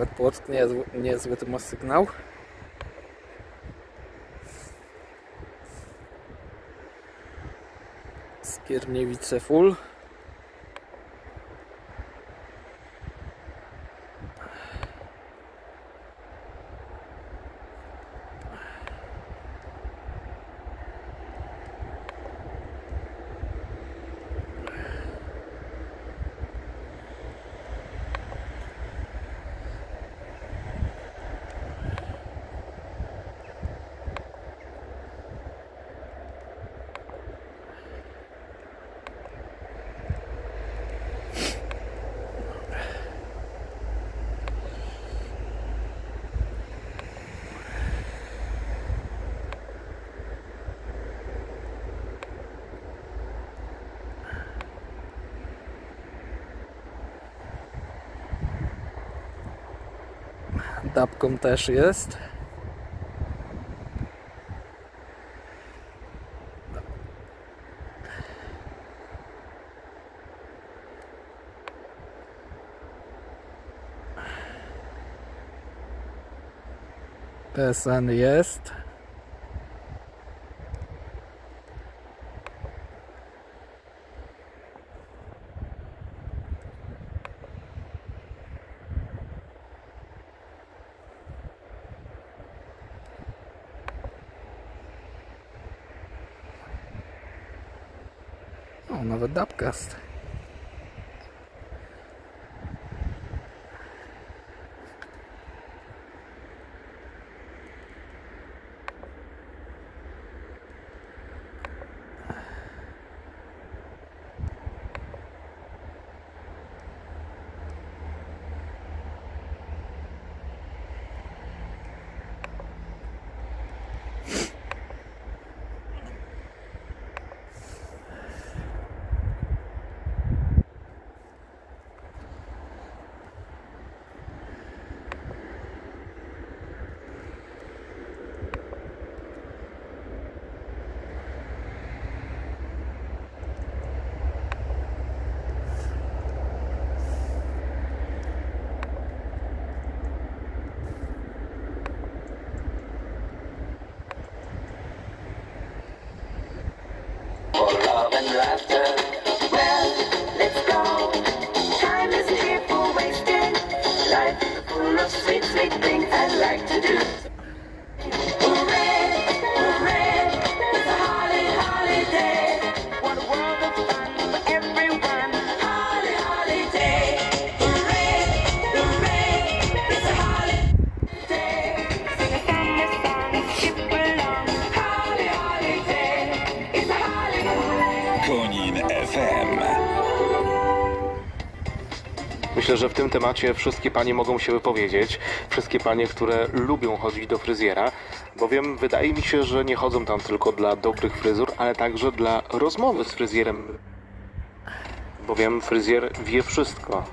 Nawet Płock niezły to ma sygnał. Skierniewice full. Dabką też jest. PSN jest. O, nawet DABCAST. Myślę, że w tym temacie wszystkie panie mogą się wypowiedzieć, wszystkie panie, które lubią chodzić do fryzjera, bowiem wydaje mi się, że nie chodzą tam tylko dla dobrych fryzur, ale także dla rozmowy z fryzjerem, bowiem fryzjer wie wszystko,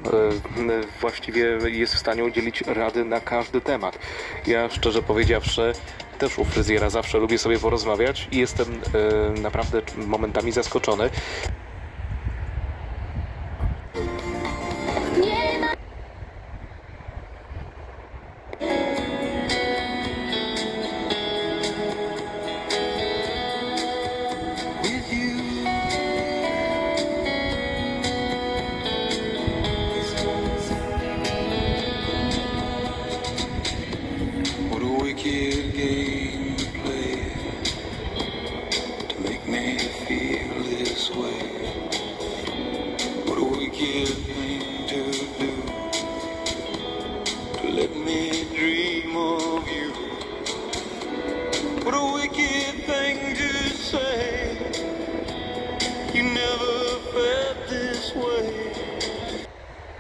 właściwie jest w stanie udzielić rady na każdy temat. Ja szczerze powiedziawszy też u fryzjera zawsze lubię sobie porozmawiać i jestem naprawdę momentami zaskoczony.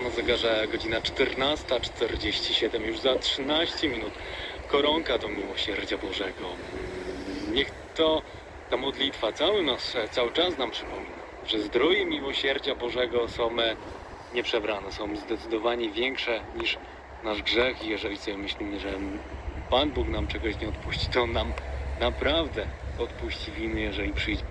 Na zegarze godzina 14:47, już za 13 minut. Koronka do miłosierdzia Bożego. Niech ta modlitwa cały czas nam przypomina, że zdroje miłosierdzia Bożego są nieprzebrane, są zdecydowanie większe niż nasz grzech. I jeżeli sobie myślimy, że Pan Bóg nam czegoś nie odpuści, to on nam naprawdę odpuści winy, jeżeli przyjdzie.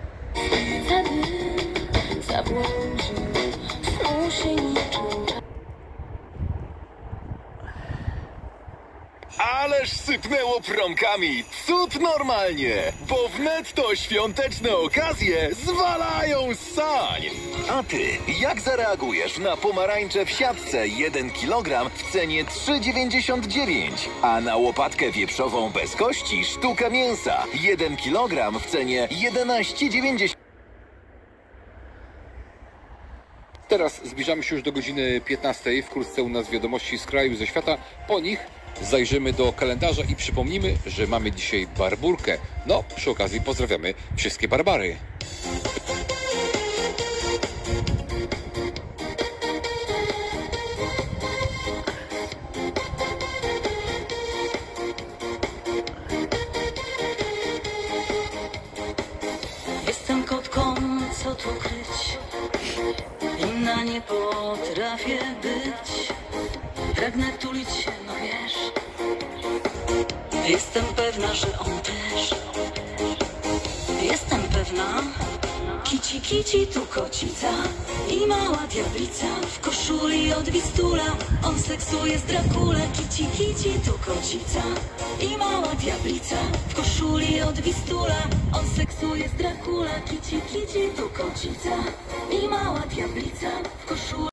ależ sypnęło promkami. Cud normalnie, bo wnet to świąteczne okazje zwalają z sań. A ty, jak zareagujesz na pomarańcze w siatce 1 kg w cenie 3,99, a na łopatkę wieprzową bez kości sztuka mięsa 1 kg w cenie 11,90? Teraz zbliżamy się już do godziny 15. Wkrótce u nas wiadomości z kraju i ze świata. Po nich zajrzymy do kalendarza i przypomnimy, że mamy dzisiaj Barbórkę. No, przy okazji pozdrawiamy wszystkie Barbary. Jestem kotką, co tu kryć? Inna nie potrafię być. Pragnę tulić się, no wiesz. Jestem pewna, że on też. Jestem pewna. Kici, kici, tu kocica i mała diablica w koszuli od Vistula. On seksuje z Dracula. Kici, kici, tu kocica i mała diablica w koszuli od Vistula. On seksuje z Dracula. Kici, kici, tu kocica i mała diablica w koszuli.